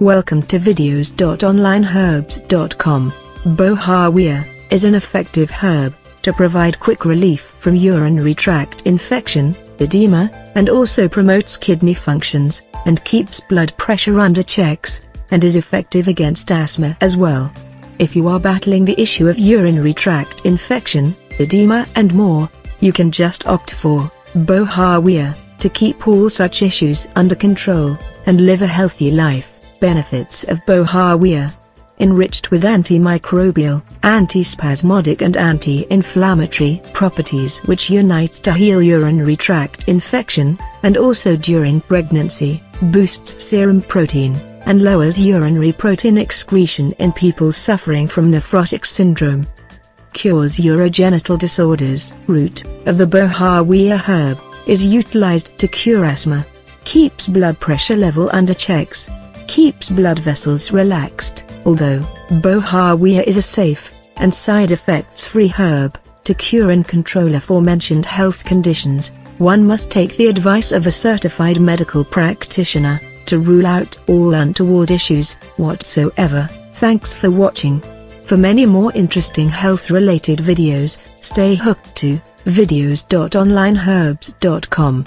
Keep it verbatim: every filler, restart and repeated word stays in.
Welcome to videos dot online herbs dot com. Boerhavia is an effective herb to provide quick relief from urinary tract infection, edema, and also promotes kidney functions, and keeps blood pressure under checks, and is effective against asthma as well. If you are battling the issue of urinary tract infection, edema and more, you can just opt for Boerhavia to keep all such issues under control, and live a healthy life. Benefits of Boerhavia: enriched with antimicrobial, antispasmodic and anti-inflammatory properties, which unites to heal urinary tract infection, and also during pregnancy, boosts serum protein, and lowers urinary protein excretion in people suffering from nephrotic syndrome. Cures urogenital disorders. Root of the Boerhavia herb is utilized to cure asthma, keeps blood pressure level under checks, keeps blood vessels relaxed. Although Boerhavia is a safe and side effects free herb to cure and control aforementioned health conditions, one must take the advice of a certified medical practitioner to rule out all untoward issues whatsoever. Thanks for watching. For many more interesting health related videos, stay hooked to videos dot online herbs dot com.